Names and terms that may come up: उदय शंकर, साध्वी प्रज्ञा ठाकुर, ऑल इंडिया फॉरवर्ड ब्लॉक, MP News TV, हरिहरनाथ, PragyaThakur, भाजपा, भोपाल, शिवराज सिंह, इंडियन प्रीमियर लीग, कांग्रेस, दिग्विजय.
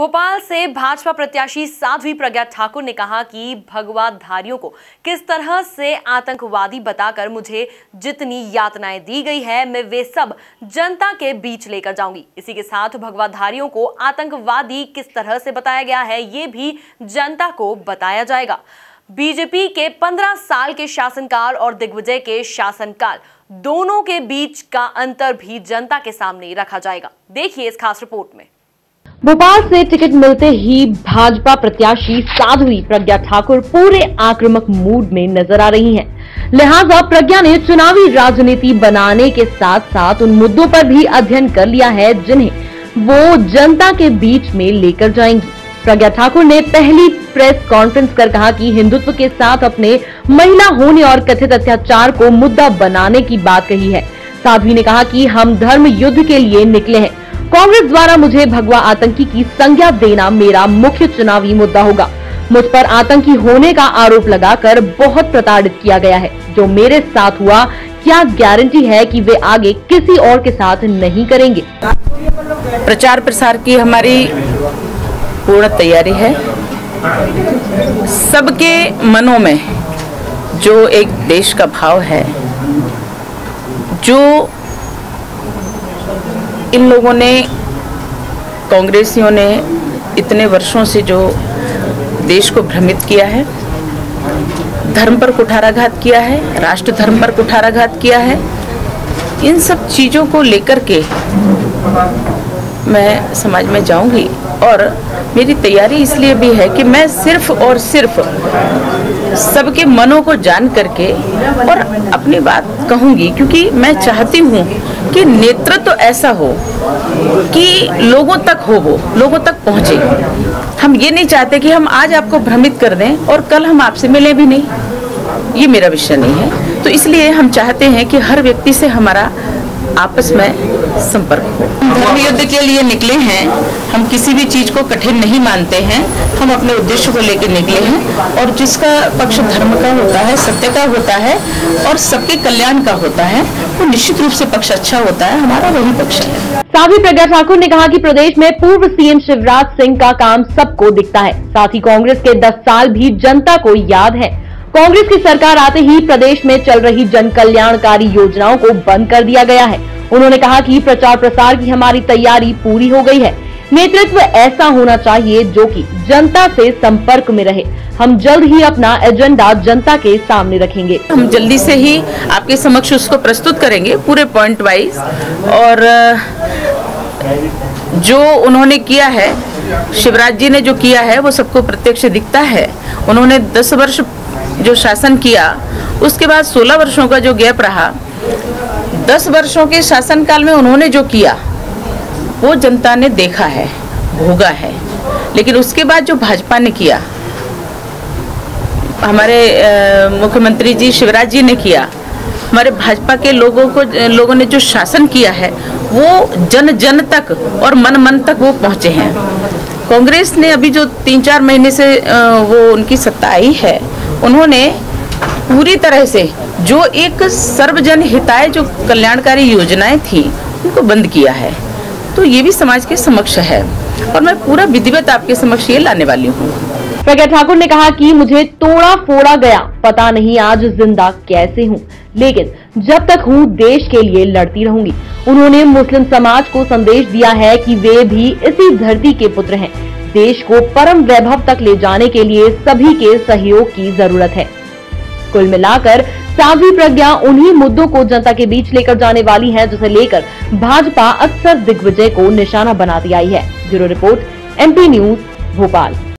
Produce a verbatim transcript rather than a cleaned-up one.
भोपाल से भाजपा प्रत्याशी साध्वी प्रज्ञा ठाकुर ने कहा कि भगवाधारियों को किस तरह से आतंकवादी बताकर मुझे जितनी यातनाएं दी गई है, मैं वे सब जनता के बीच लेकर जाऊंगी। इसी के साथ भगवाधारियों को आतंकवादी किस तरह से बताया गया है, ये भी जनता को बताया जाएगा। बीजेपी के पंद्रह साल के शासनकाल और दिग्विजय के शासनकाल, दोनों के बीच का अंतर भी जनता के सामने रखा जाएगा। देखिए इस खास रिपोर्ट में। भोपाल से टिकट मिलते ही भाजपा प्रत्याशी साध्वी प्रज्ञा ठाकुर पूरे आक्रामक मूड में नजर आ रही हैं। लिहाजा प्रज्ञा ने चुनावी राजनीति बनाने के साथ साथ उन मुद्दों पर भी अध्ययन कर लिया है जिन्हें वो जनता के बीच में लेकर जाएंगी। प्रज्ञा ठाकुर ने पहली प्रेस कॉन्फ्रेंस कर कहा कि हिंदुत्व के साथ अपने महिला होने और कथित अत्याचार को मुद्दा बनाने की बात कही है। साध्वी ने कहा कि हम धर्म युद्ध के लिए निकले हैं। कांग्रेस द्वारा मुझे भगवा आतंकी की संज्ञा देना मेरा मुख्य चुनावी मुद्दा होगा। मुझ पर आतंकी होने का आरोप लगाकर बहुत प्रताड़ित किया गया है। जो मेरे साथ हुआ, क्या गारंटी है कि वे आगे किसी और के साथ नहीं करेंगे। प्रचार प्रसार की हमारी पूर्ण तैयारी है। सबके मनों में जो एक देश का भाव है, जो इन लोगों ने, कांग्रेसियों ने इतने वर्षों से जो देश को भ्रमित किया है, धर्म पर कुठाराघात किया है, राष्ट्र धर्म पर कुठाराघात किया है, इन सब चीज़ों को लेकर के मैं समाज में जाऊंगी। और मेरी तैयारी इसलिए भी है कि मैं सिर्फ और सिर्फ सबके मनों को जान करके और अपनी बात कहूंगी, क्योंकि मैं चाहती हूं कि नेतृत्व तो ऐसा हो कि लोगों तक हो, वो लोगों तक पहुंचे। हम ये नहीं चाहते कि हम आज आपको भ्रमित कर दें और कल हम आपसे मिलें भी नहीं, ये मेरा विषय नहीं है। तो इसलिए हम चाहते हैं कि हर व्यक्ति से हमारा आपस में संपर्क हो। धर्म युद्ध के लिए निकले हैं, हम किसी भी चीज को कठिन नहीं मानते हैं। हम अपने उद्देश्य को लेकर निकले हैं और जिसका पक्ष धर्म का होता है, सत्य का होता है और सबके कल्याण का होता है, वो निश्चित रूप से पक्ष अच्छा होता है, हमारा वही पक्ष है। साध्वी प्रज्ञा ठाकुर ने कहा कि प्रदेश में पूर्व सीएम शिवराज सिंह का काम सबको दिखता है, साथ ही कांग्रेस के दस साल भी जनता को याद है। कांग्रेस की सरकार आते ही प्रदेश में चल रही जन कल्याणकारी योजनाओं को बंद कर दिया गया है। उन्होंने कहा कि प्रचार प्रसार की हमारी तैयारी पूरी हो गई है। नेतृत्व ऐसा होना चाहिए जो कि जनता से संपर्क में रहे। हम जल्द ही अपना एजेंडा जनता के सामने रखेंगे। हम जल्दी से ही आपके समक्ष उसको प्रस्तुत करेंगे, पूरे पॉइंट वाइज। और जो उन्होंने किया है, शिवराज जी ने जो किया है, वो सबको प्रत्यक्ष दिखता है। उन्होंने दस वर्ष जो शासन किया, उसके बाद सोलह वर्षों का जो गैप रहा, दस वर्षों के शासनकाल में उन्होंने जो किया वो जनता ने देखा है, भोगा है। लेकिन उसके बाद जो भाजपा ने किया, हमारे मुख्यमंत्री जी शिवराज जी ने किया, हमारे भाजपा के लोगों को लोगों ने जो शासन किया है, वो जन जन तक और मन मन तक वो पहुँचे हैं। कांग्रेस ने अभी जो तीन चार महीने से वो उनकी सत्ता आई है, उन्होंने पूरी तरह से जो एक सर्वजन हिताय जो कल्याणकारी योजनाएं थी, उनको बंद किया है। तो ये भी समाज के समक्ष है और मैं पूरा विधिवत आपके समक्ष ये लाने वाली हूँ। प्रज्ञा ठाकुर ने कहा कि मुझे तोड़ा फोड़ा गया, पता नहीं आज जिंदा कैसे हूँ, लेकिन जब तक हूँ देश के लिए लड़ती रहूंगी। उन्होंने मुस्लिम समाज को संदेश दिया है कि वे भी इसी धरती के पुत्र हैं। देश को परम वैभव तक ले जाने के लिए सभी के सहयोग की जरूरत है। कुल मिलाकर साध्वी प्रज्ञा उन्हीं मुद्दों को जनता के बीच लेकर जाने वाली हैं, जिसे लेकर भाजपा अक्सर दिग्विजय को निशाना बनाती आई है। Bureau report MP news भोपाल।